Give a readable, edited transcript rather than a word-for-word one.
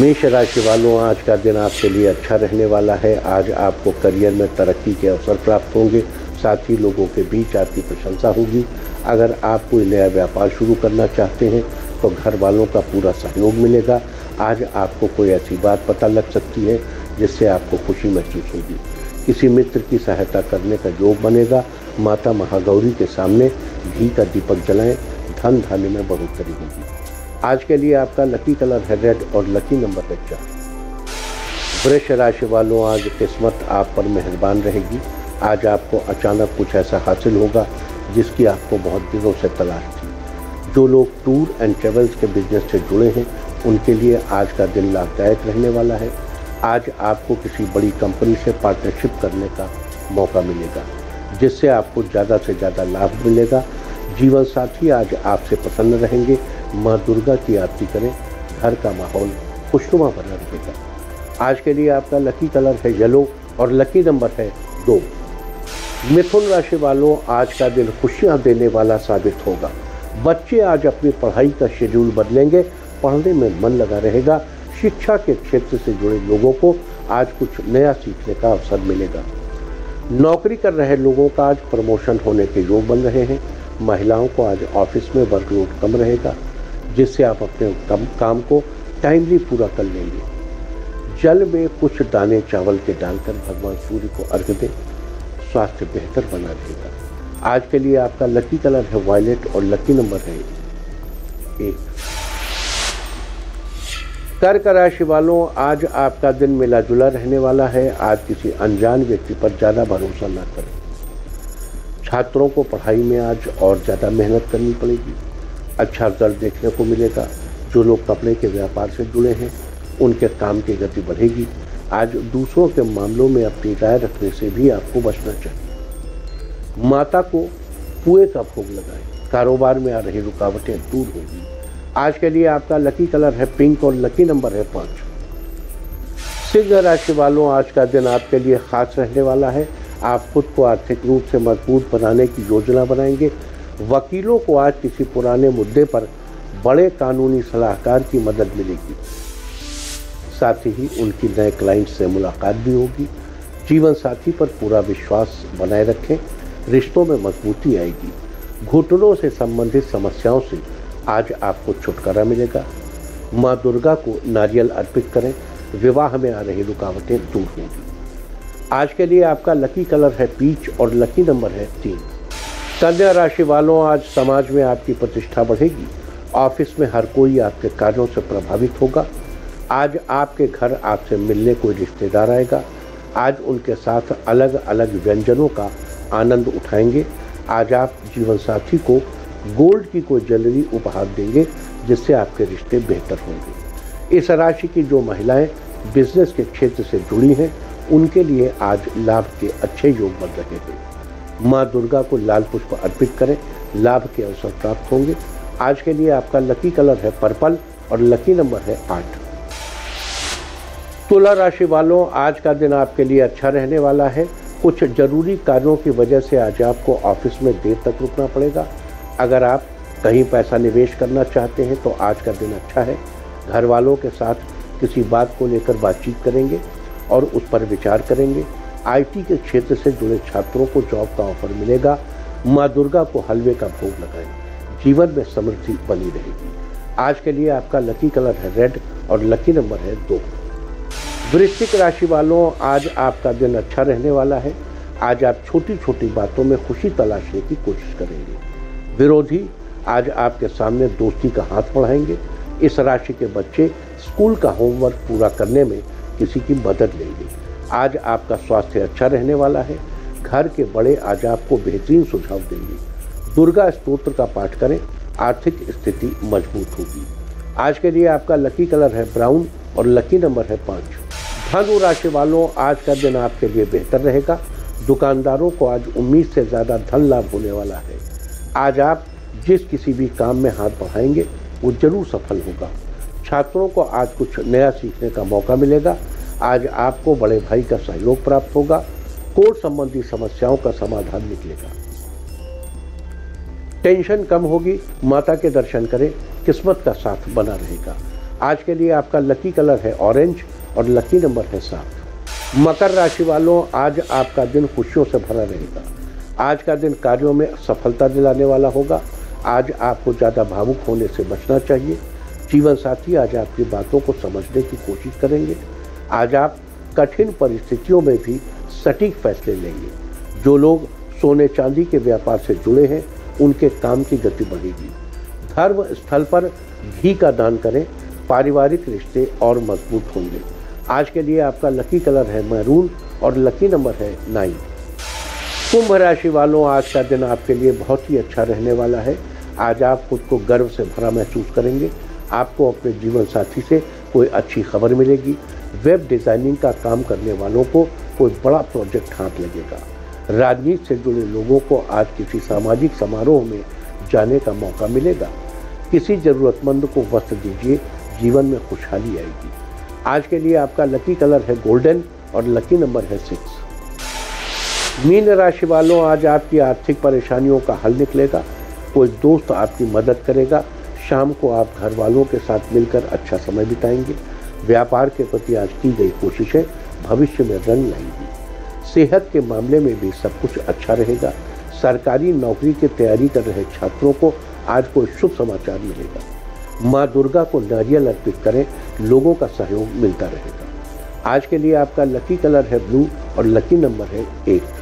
मेष राशि वालों, आज का दिन आपके लिए अच्छा रहने वाला है। आज आपको करियर में तरक्की के अवसर प्राप्त होंगे, साथ ही लोगों के बीच आपकी प्रशंसा होगी। अगर आप कोई नया व्यापार शुरू करना चाहते हैं तो घर वालों का पूरा सहयोग मिलेगा। आज आपको कोई ऐसी बात पता लग सकती है जिससे आपको खुशी महसूस होगी। किसी मित्र की सहायता करने का योग बनेगा। माता महागौरी के सामने घी का दीपक जलाएं, धन धान्य में बढ़ोतरी होगी। आज के लिए आपका लकी कलर है रेड और लकी नंबर है 4। वृष राशि वालों, आज किस्मत आप पर मेहरबान रहेगी। आज आपको अचानक कुछ ऐसा हासिल होगा जिसकी आपको बहुत दिनों से तलाश थी। जो लोग टूर एंड ट्रेवल्स के बिजनेस से जुड़े हैं उनके लिए आज का दिन लाभदायक रहने वाला है। आज आपको किसी बड़ी कंपनी से पार्टनरशिप करने का मौका मिलेगा जिससे आपको ज़्यादा से ज़्यादा लाभ मिलेगा। जीवन साथी आज आपसे प्रसन्न रहेंगे। माँ दुर्गा की आरती करें, घर का माहौल खुशनुमा बना रहेगा। आज के लिए आपका लकी कलर है येलो और लकी नंबर है 2। मिथुन राशि वालों, आज का दिन खुशियां देने वाला साबित होगा। बच्चे आज अपनी पढ़ाई का शेड्यूल बदलेंगे, पढ़ने में मन लगा रहेगा। शिक्षा के क्षेत्र से जुड़े लोगों को आज कुछ नया सीखने का अवसर मिलेगा। नौकरी कर रहे लोगों का आज प्रमोशन होने के योग बन रहे हैं। महिलाओं को आज ऑफिस में वर्कलोड कम रहेगा जिससे आप अपने काम को टाइमली पूरा कर लेंगे। जल में कुछ दाने चावल के डालकर भगवान सूर्य को अर्घ्य दें, स्वास्थ्य बेहतर बना रहेगा। आज के लिए आपका लकी कलर है वायलेट और लकी नंबर है 1। कर्क राशि वालों, आज आपका दिन मिला जुला रहने वाला है। आज किसी अनजान व्यक्ति पर ज़्यादा भरोसा ना करें। छात्रों को पढ़ाई में आज और ज़्यादा मेहनत करनी पड़ेगी। अच्छा रिजल्ट देखने को मिलेगा। जो लोग कपड़े के व्यापार से जुड़े हैं उनके काम की गति बढ़ेगी। आज दूसरों के मामलों में अपनी राय रखने से भी आपको बचना चाहिए। माता को पुए का भोग लगाएं। कारोबार में आ रही रुकावटें दूर होगी। आज के लिए आपका लकी कलर है पिंक और लकी नंबर है 5। सिंह राशि वालों, आज का दिन आपके लिए खास रहने वाला है। आप खुद को आर्थिक रूप से मजबूत बनाने की योजना बनाएंगे। वकीलों को आज किसी पुराने मुद्दे पर बड़े कानूनी सलाहकार की मदद मिलेगी। साथ ही उनकी नए क्लाइंट से मुलाकात भी होगी। जीवन साथी पर पूरा विश्वास बनाए रखें, रिश्तों में मजबूती आएगी। घुटनों से संबंधित समस्याओं से आज आपको छुटकारा मिलेगा। माँ दुर्गा को नारियल अर्पित करें। विवाह में आ रही रुकावटें दूर होंगी। आज के लिए आपका लकी कलर है पीच और लकी नंबर है 3। कन्या राशि वालों, आज समाज में आपकी प्रतिष्ठा बढ़ेगी। ऑफिस में हर कोई आपके कार्यों से प्रभावित होगा। आज आपके घर आपसे मिलने कोई रिश्तेदार आएगा। आज उनके साथ अलग अलग व्यंजनों का आनंद उठाएंगे। आज आप जीवन साथी को गोल्ड की कोई ज्वेलरी उपहार देंगे जिससे आपके रिश्ते बेहतर होंगे। इस राशि की जो महिलाएं बिजनेस के क्षेत्र से जुड़ी हैं उनके लिए आज लाभ के अच्छे योग बन रहे हैं। माँ दुर्गा को लाल पुष्प अर्पित करें, लाभ के अवसर प्राप्त होंगे। आज के लिए आपका लकी कलर है पर्पल और लकी नंबर है 8। तुला राशि वालों, आज का दिन आपके लिए अच्छा रहने वाला है। कुछ जरूरी कार्यों की वजह से आज आपको ऑफिस में देर तक रुकना पड़ेगा। अगर आप कहीं पैसा निवेश करना चाहते हैं तो आज का दिन अच्छा है। घर वालों के साथ किसी बात को लेकर बातचीत करेंगे और उस पर विचार करेंगे। आईटी के क्षेत्र से जुड़े छात्रों को जॉब का ऑफर मिलेगा। माँ दुर्गा को हलवे का भोग लगाएं, जीवन में समृद्धि बनी रहेगी। आज के लिए आपका लकी कलर है रेड और लकी नंबर है 2। वृश्चिक राशि वालों, आज आपका दिन अच्छा रहने वाला है। आज आप छोटी छोटी बातों में खुशी तलाशने की कोशिश करेंगे। विरोधी आज आपके सामने दोस्ती का हाथ बढ़ाएंगे। इस राशि के बच्चे स्कूल का होमवर्क पूरा करने में किसी की मदद लेंगे। आज आपका स्वास्थ्य अच्छा रहने वाला है। घर के बड़े आज आपको बेहतरीन सुझाव देंगे। दुर्गा स्तोत्र का पाठ करें, आर्थिक स्थिति मजबूत होगी। आज के लिए आपका लकी कलर है ब्राउन और लकी नंबर है 5। धनु राशि वालों, आज का दिन आपके लिए बेहतर रहेगा। दुकानदारों को आज उम्मीद से ज़्यादा धन लाभ होने वाला है। आज आप जिस किसी भी काम में हाथ बढ़ाएंगे वो जरूर सफल होगा। छात्रों को आज कुछ नया सीखने का मौका मिलेगा। आज आपको बड़े भाई का सहयोग प्राप्त होगा। कोर्ट संबंधी समस्याओं का समाधान निकलेगा। टेंशन कम होगी। माता के दर्शन करें, किस्मत का साथ बना रहेगा। आज के लिए आपका लकी कलर है ऑरेंज और लकी नंबर है 7। मकर राशि वालों, आज आपका दिन खुशियों से भरा रहेगा। आज का दिन कार्यों में सफलता दिलाने वाला होगा। आज आपको ज़्यादा भावुक होने से बचना चाहिए। जीवन साथी आज आपकी बातों को समझने की कोशिश करेंगे। आज आप कठिन परिस्थितियों में भी सटीक फैसले लेंगे। जो लोग सोने चांदी के व्यापार से जुड़े हैं उनके काम की गति बढ़ेगी। धर्म स्थल पर घी का दान करें। पारिवारिक रिश्ते और मजबूत होंगे। आज के लिए आपका लकी कलर है मैरून और लकी नंबर है 9। कुंभ राशि वालों, आज का दिन आपके लिए बहुत ही अच्छा रहने वाला है। आज आप खुद को गर्व से भरा महसूस करेंगे। आपको अपने जीवन साथी से कोई अच्छी खबर मिलेगी। वेब डिज़ाइनिंग का काम करने वालों को कोई बड़ा प्रोजेक्ट हाथ लगेगा। राजनीति से जुड़े लोगों को आज किसी सामाजिक समारोह में जाने का मौका मिलेगा। किसी ज़रूरतमंद को वस्त्र दीजिए, जीवन में खुशहाली आएगी। आज के लिए आपका लकी कलर है गोल्डन और लकी नंबर है 6। मीन राशि वालों, आज आपकी आर्थिक परेशानियों का हल निकलेगा। कोई दोस्त आपकी मदद करेगा। शाम को आप घर वालों के साथ मिलकर अच्छा समय बिताएंगे। व्यापार के प्रति आज की गई कोशिशें भविष्य में रंग लाएंगी। सेहत के मामले में भी सब कुछ अच्छा रहेगा। सरकारी नौकरी की तैयारी कर रहे छात्रों को आज कोई शुभ समाचार मिलेगा। माँ दुर्गा को नारियल अर्पित करें, लोगों का सहयोग मिलता रहेगा। आज के लिए आपका लकी कलर है ब्लू और लकी नंबर है 8।